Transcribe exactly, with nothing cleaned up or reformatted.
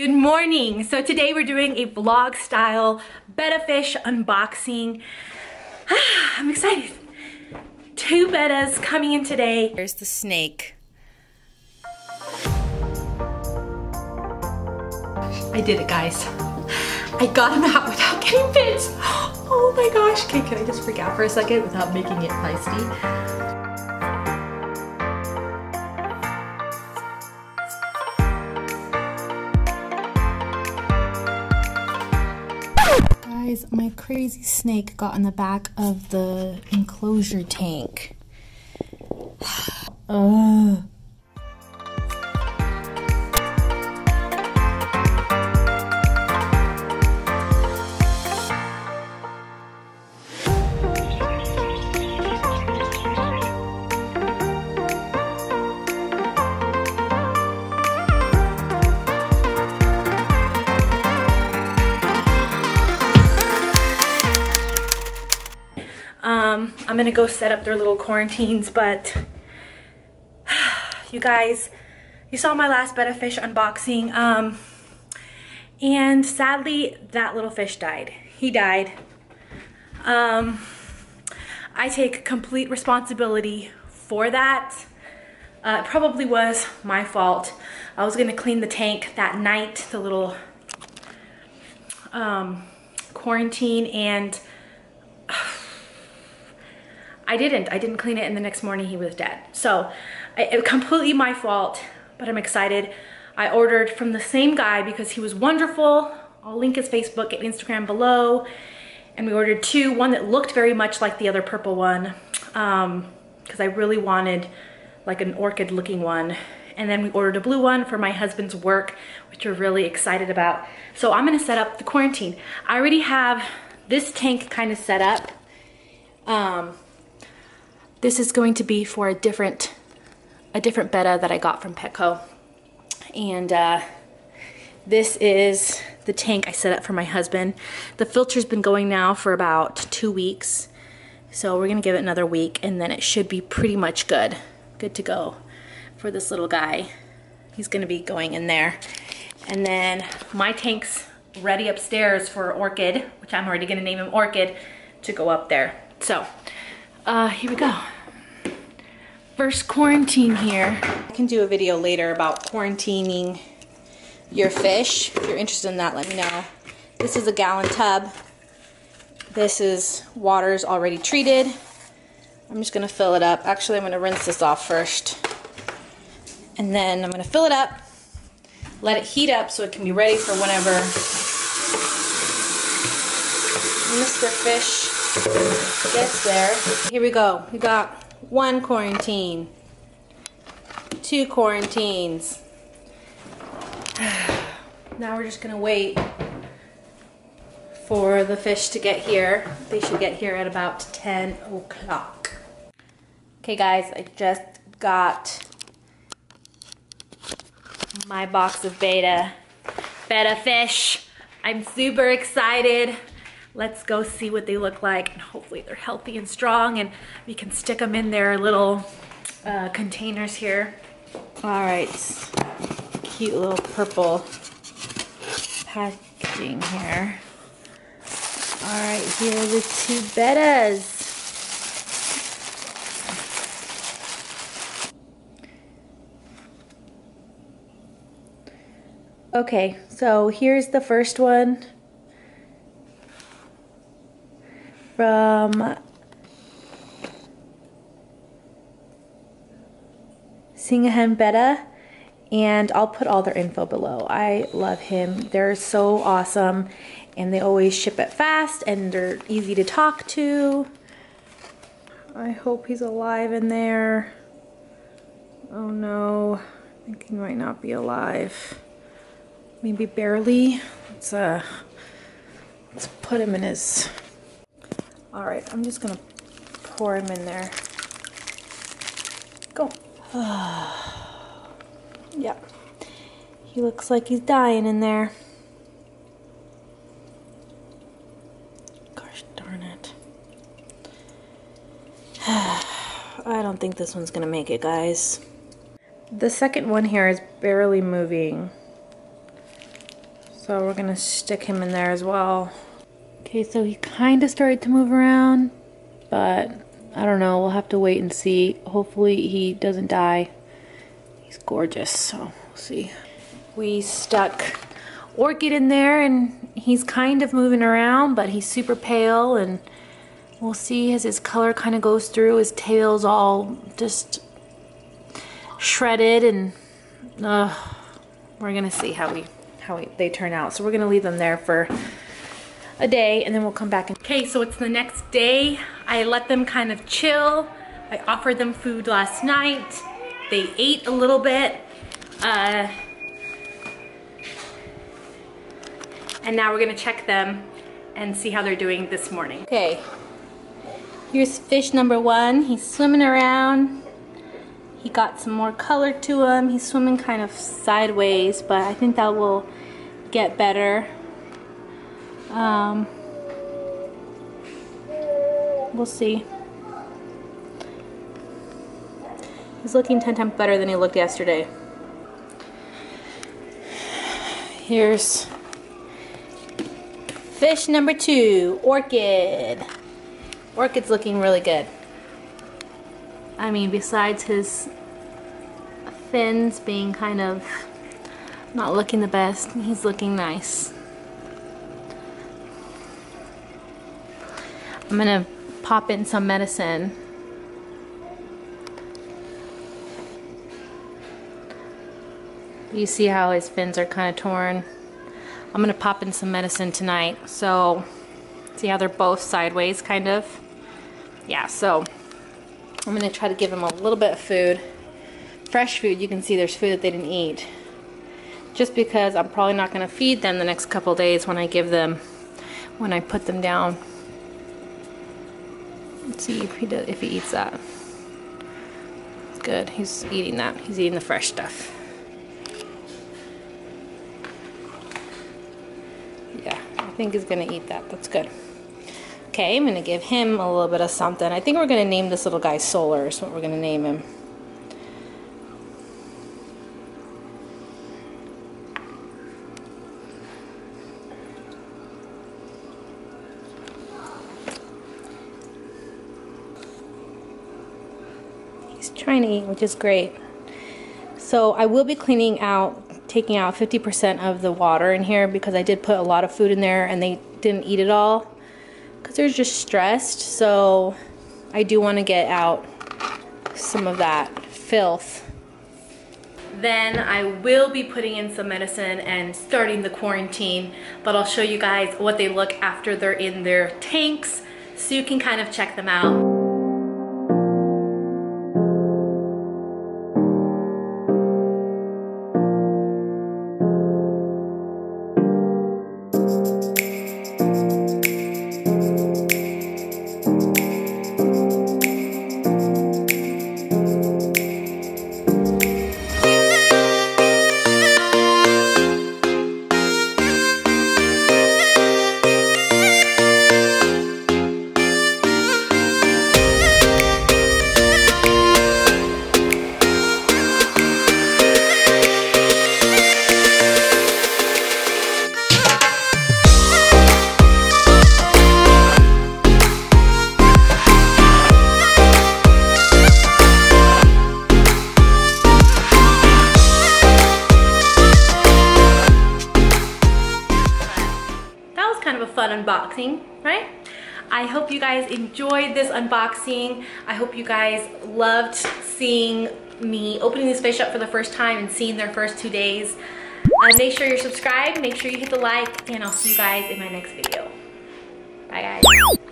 Good morning. So today we're doing a vlog style betta fish unboxing. Ah, I'm excited. Two bettas coming in today. There's the snake. I did it, guys. I got him out without getting bit. Oh my gosh. Okay, can I just freak out for a second without making it feisty? My crazy snake got in the back of the enclosure tank. Ugh. Um, I'm gonna go set up their little quarantines, but you guys, you saw my last betta fish unboxing, um, and sadly that little fish died. He died. Um, I take complete responsibility for that. Uh, it probably was my fault. I was gonna clean the tank that night, the little um, quarantine, and I didn't. I didn't clean it, and the next morning he was dead. So it was completely my fault, but I'm excited. I ordered from the same guy because he was wonderful. I'll link his Facebook and Instagram below. And we ordered two, one that looked very much like the other purple one, um, because I really wanted like an orchid looking one. And then we ordered a blue one for my husband's work, which we're really excited about. So I'm gonna set up the quarantine. I already have this tank kind of set up. Um, This is going to be for a different, a different betta that I got from Petco. And uh, this is the tank I set up for my husband. The filter's been going now for about two weeks. So we're gonna give it another week and then it should be pretty much good. Good to go for this little guy. He's gonna be going in there. And then my tank's ready upstairs for Orchid, which I'm already gonna name him Orchid, to go up there. So. Uh, here we go. First quarantine here. I can do a video later about quarantining your fish. If you're interested in that, let me know. This is a gallon tub. This is water's already treated. I'm just gonna fill it up. Actually, I'm gonna rinse this off first. And then I'm gonna fill it up, let it heat up so it can be ready for whenever Mister Fish gets there. Here we go. We got one quarantine, two quarantines. Now we're just gonna wait for the fish to get here. They should get here at about ten o'clock. Okay guys, I just got my box of betta, betta fish. I'm super excited. Let's go see what they look like, and hopefully they're healthy and strong and we can stick them in their little uh, containers here. All right, cute little purple packaging here. All right, here are the two bettas. Okay, so here's the first one. From Singahan Betta, and I'll put all their info below. I love him. They're so awesome, and they always ship it fast, and they're easy to talk to. I hope he's alive in there. Oh no, I think he might not be alive. Maybe barely. Let's uh, let's put him in his. All right, I'm just gonna pour him in there. Go. Yeah, he looks like he's dying in there. Gosh darn it. I don't think this one's gonna make it, guys. The second one here is barely moving. So we're gonna stick him in there as well. Okay, so he kind of started to move around, but I don't know, we'll have to wait and see. Hopefully he doesn't die. He's gorgeous, so we'll see. We stuck Orchid in there and he's kind of moving around, but he's super pale, and we'll see as his color kind of goes through. His tail's all just shredded, and uh, we're gonna see how we how we, they turn out. So we're gonna leave them there for a day and then we'll come back. Okay, so it's the next day. I let them kind of chill. I offered them food last night. They ate a little bit. Uh, and now we're gonna check them and see how they're doing this morning. Okay, here's fish number one. He's swimming around. He got some more color to him. He's swimming kind of sideways, but I think that will get better. Um, we'll see. He's looking ten times better than he looked yesterday. Here's fish number two, Orchid. Orchid's looking really good. I mean, besides his fins being kind of not looking the best, he's looking nice. I'm gonna pop in some medicine. You see how his fins are kind of torn. I'm gonna pop in some medicine tonight. So, see how they're both sideways, kind of? Yeah, so I'm gonna try to give him a little bit of food. Fresh food, you can see there's food that they didn't eat. Just because I'm probably not gonna feed them the next couple days when I give them, when I put them down. Let's see if he does, if he eats that. Good, he's eating that. He's eating the fresh stuff. Yeah, I think he's gonna eat that. That's good. Okay, I'm gonna give him a little bit of something. I think we're gonna name this little guy Solar is what we're gonna name him. Trying to eat, which is great. So I will be cleaning out, taking out fifty percent of the water in here, because I did put a lot of food in there and they didn't eat it all because they're just stressed. So I do want to get out some of that filth. Then I will be putting in some medicine and starting the quarantine, but I'll show you guys what they look after they're in their tanks so you can kind of check them out. Unboxing, right? I hope you guys enjoyed this unboxing. I hope you guys loved seeing me opening this fish up for the first time and seeing their first two days. Uh, make sure you're subscribed, make sure you hit the like, and I'll see you guys in my next video. Bye guys.